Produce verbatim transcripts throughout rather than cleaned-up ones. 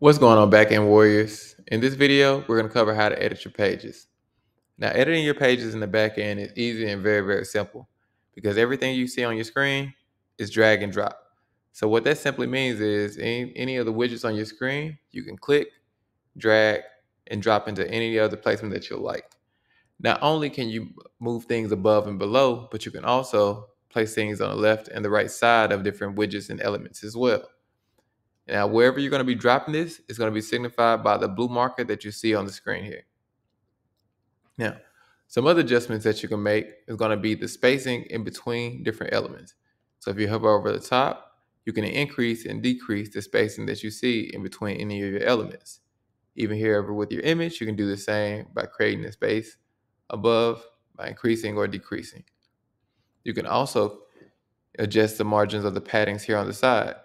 What's going on, backend warriors? In this video, we're gonna cover how to edit your pages. Now, editing your pages in the backend is easy and very, very simple because everything you see on your screen is drag and drop. So what that simply means is any, any of the widgets on your screen, you can click, drag, and drop into any other placement that you like. Not only can you move things above and below, but you can also place things on the left and the right side of different widgets and elements as well. Now, wherever you're going to be dropping this, it's going to be signified by the blue marker that you see on the screen here. Now, some other adjustments that you can make is going to be the spacing in between different elements. So if you hover over the top, you can increase and decrease the spacing that you see in between any of your elements. Even here over with your image, you can do the same by creating a space above by increasing or decreasing. You can also adjust the margins of the paddings here on the side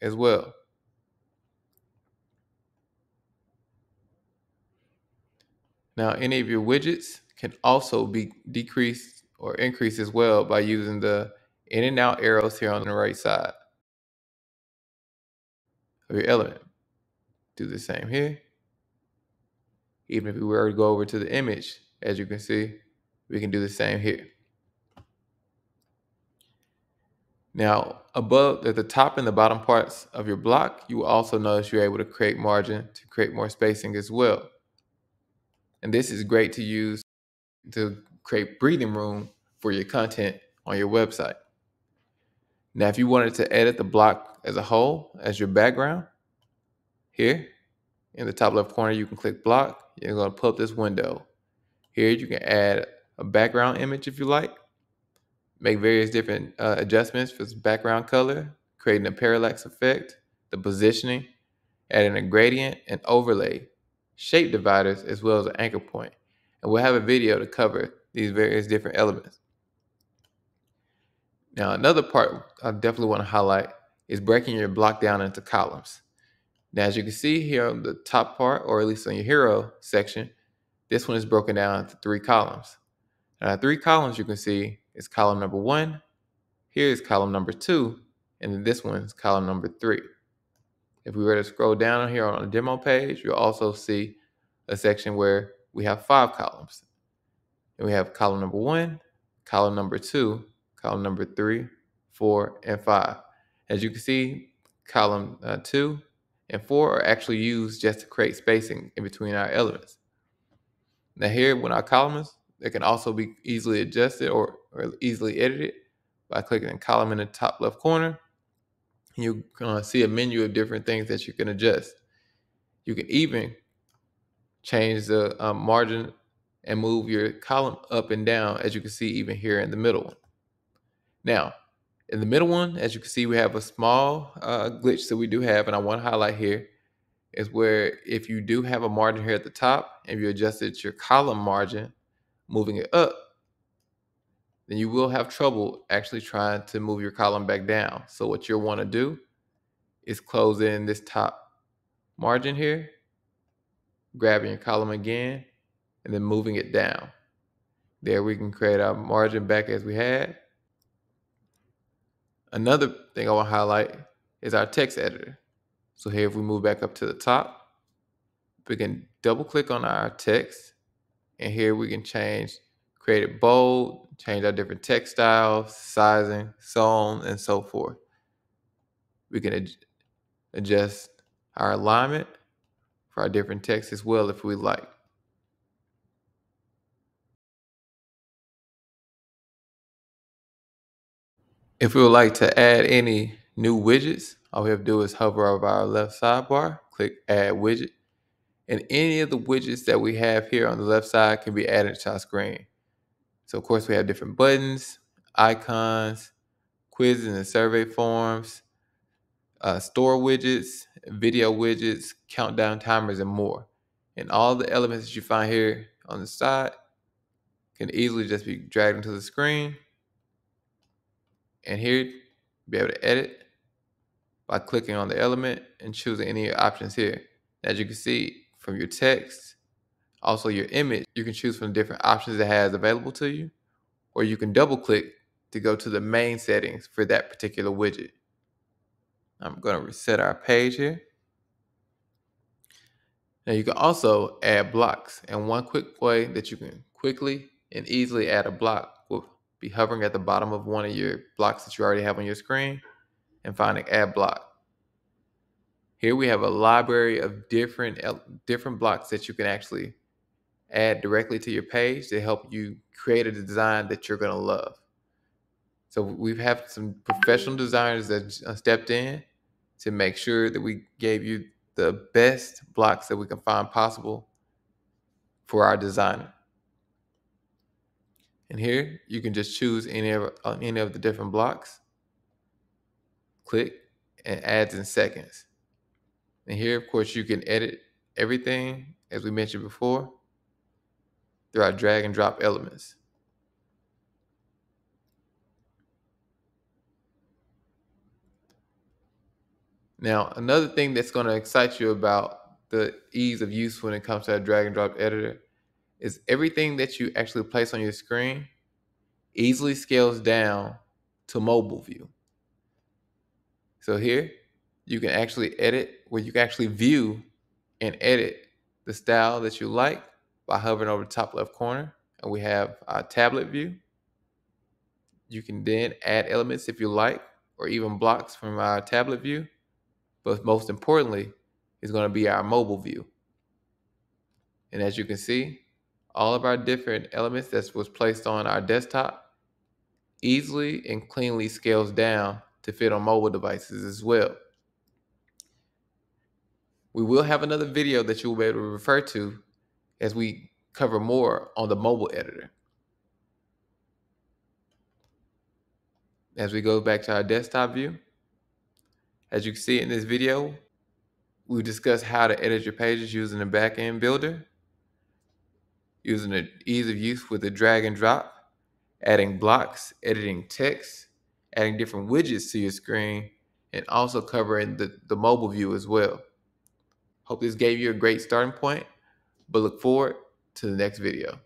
as well. Now, any of your widgets can also be decreased or increased as well by using the in and out arrows here on the right side of your element. Do the same here. Even if we were to go over to the image, as you can see, we can do the same here. Now, above at the top and the bottom parts of your block, you will also notice you're able to create margin to create more spacing as well. And this is great to use to create breathing room for your content on your website. Now, if you wanted to edit the block as a whole as your background, here in the top left corner, you can click block. You're going to pull up this window. Here you can add a background image if you like, make various different uh, adjustments for background color, creating a parallax effect, the positioning, adding a gradient and overlay, shape dividers, as well as an anchor point. And we'll have a video to cover these various different elements. Now, another part I definitely want to highlight is breaking your block down into columns. Now, as you can see here on the top part, or at least on your hero section, this one is broken down into three columns. Now, three columns you can see is column number one, here is column number two, and then this one is column number three. If we were to scroll down here on the demo page, you'll also see a section where we have five columns. And we have column number one, column number two, column number three, four, and five. As you can see, column uh, two and four are actually used just to create spacing in between our elements. Now here, when our columns, they can also be easily adjusted or, or easily edited by clicking a column in the top left corner. You're gonna see a menu of different things that you can adjust. You can even change the um, margin and move your column up and down, as you can see even here in the middle one. Now, in the middle one, as you can see, we have a small uh, glitch that we do have, and I want to highlight here, is where if you do have a margin here at the top, and you adjusted your column margin, moving it up, then you will have trouble actually trying to move your column back down. So what you'll want to do is close in this top margin here, grabbing your column again, and then moving it down. There we can create our margin back as we had. Another thing I want to highlight is our text editor. So here if we move back up to the top, we can double click on our text, and here we can change, create it bold, change our different text styles, sizing, so on and so forth. We can ad adjust our alignment for our different texts as well if we like. If we would like to add any new widgets, all we have to do is hover over our left sidebar, click add widget, and any of the widgets that we have here on the left side can be added to our screen. So of course we have different buttons, icons, quizzes and survey forms, uh, store widgets, video widgets, countdown timers, and more. And all the elements that you find here on the side can easily just be dragged into the screen. And here, you'll be able to edit by clicking on the element and choosing any of your options here. As you can see from your text, also your image, you can choose from different options it has available to you, or you can double click to go to the main settings for that particular widget. I'm gonna reset our page here. Now you can also add blocks, and one quick way that you can quickly and easily add a block will be hovering at the bottom of one of your blocks that you already have on your screen and finding add block. Here we have a library of different, different blocks that you can actually add directly to your page to help you create a design that you're going to love. So we've had some professional designers that stepped in to make sure that we gave you the best blocks that we can find possible for our designer. And here you can just choose any of, any of the different blocks, click, and adds in seconds. And here, of course, you can edit everything, as we mentioned before, through our drag and drop elements. Now, another thing that's going to excite you about the ease of use when it comes to a drag and drop editor is everything that you actually place on your screen easily scales down to mobile view. So here you can actually edit, where you can actually view and edit the style that you like by hovering over the top left corner. And we have our tablet view. You can then add elements if you like, or even blocks from our tablet view. But most importantly, it's going to be our mobile view. And as you can see, all of our different elements that was placed on our desktop easily and cleanly scales down to fit on mobile devices as well. We will have another video that you'll be able to refer to as we cover more on the mobile editor. As we go back to our desktop view, as you can see in this video, we discussed how to edit your pages using the backend builder, using the ease of use with the drag and drop, adding blocks, editing text, adding different widgets to your screen, and also covering the, the mobile view as well. Hope this gave you a great starting point, but look forward to the next video.